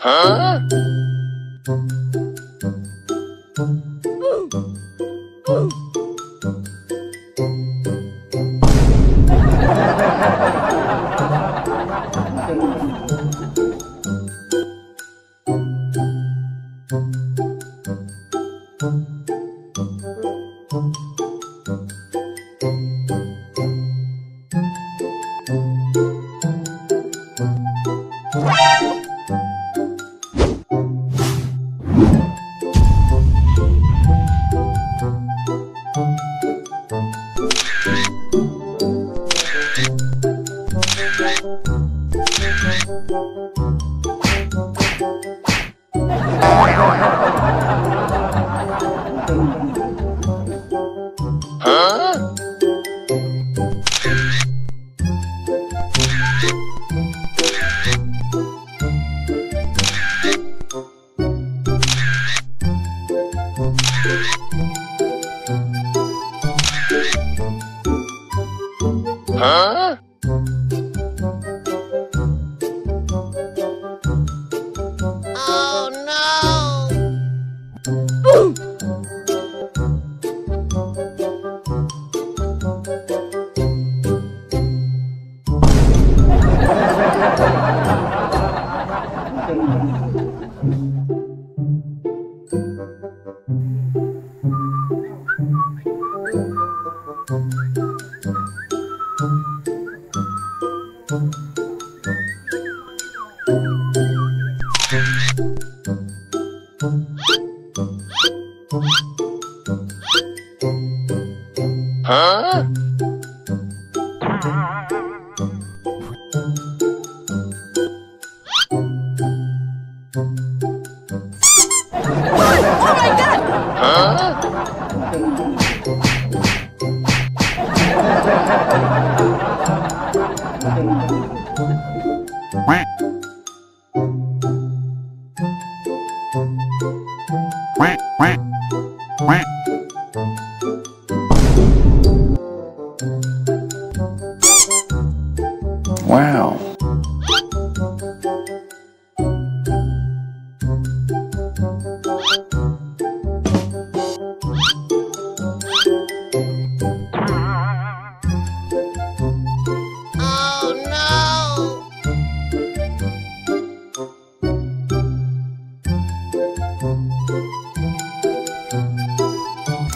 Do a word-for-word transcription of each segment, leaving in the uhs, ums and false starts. Huh? Huh? Huh?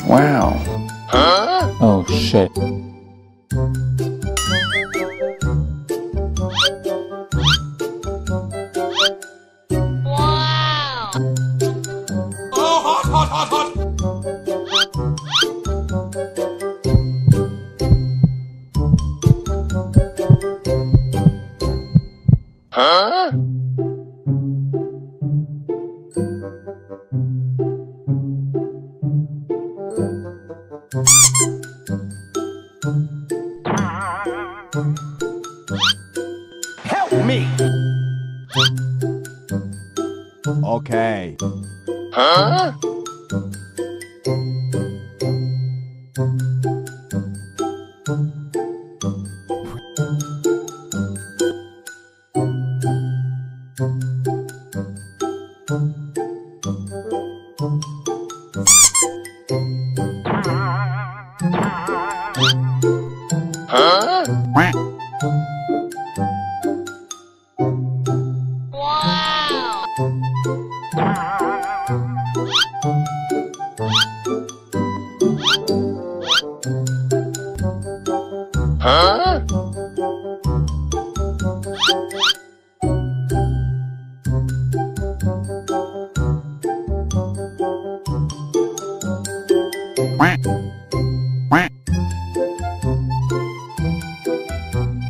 Wow. Huh? Oh, shit. Wow. Oh, hot, hot, hot, hot. Huh? Help me! Okay. Huh? Huh?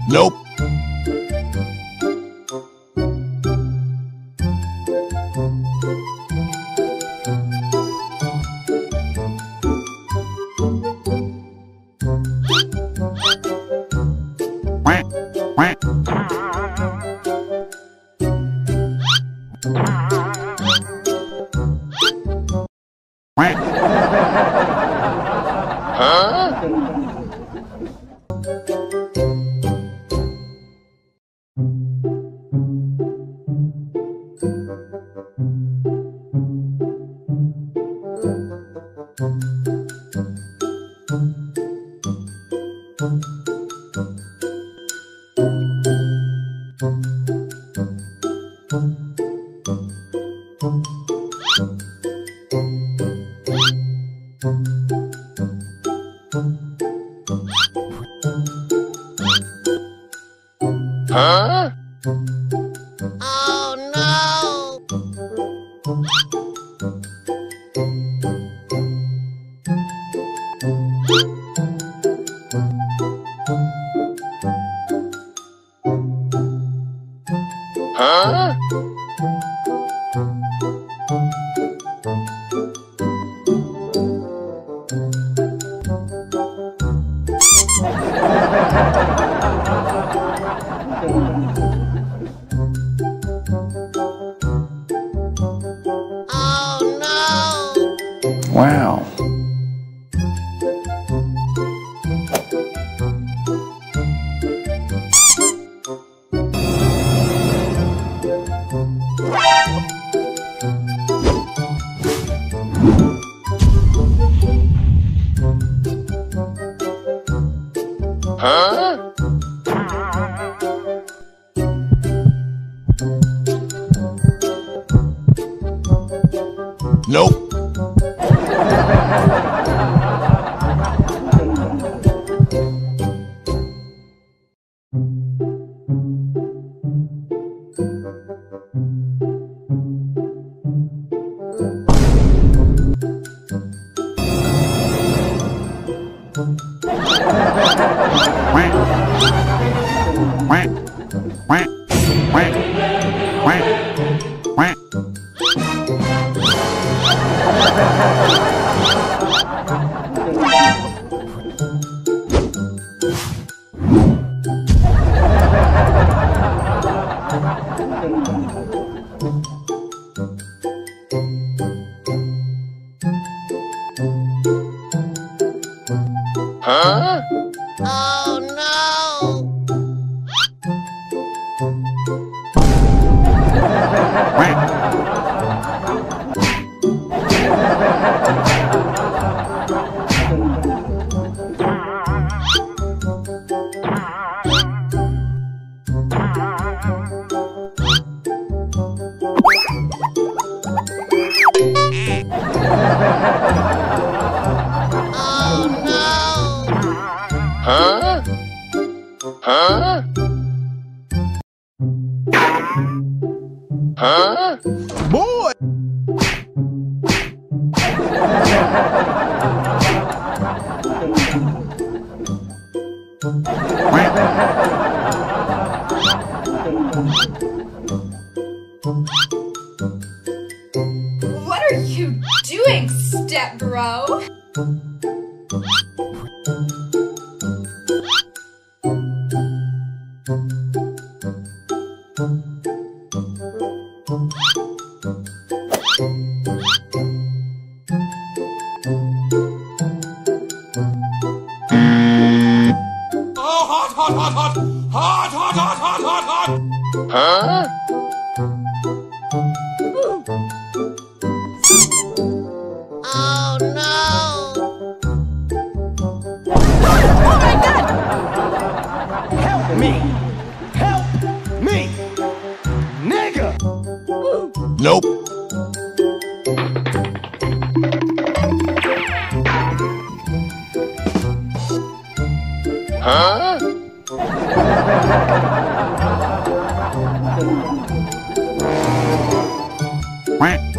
Nope. Huh? Huh? Oh no! Huh? Oh no! Wow. Huh? Nope. Huh? Oh no! Oh no! Huh? Huh? Huh? Boy! What are you doing, step bro? Huh? Oh no! Oh my God! Help me! Help me! Nigga! Nope. Huh? Quack.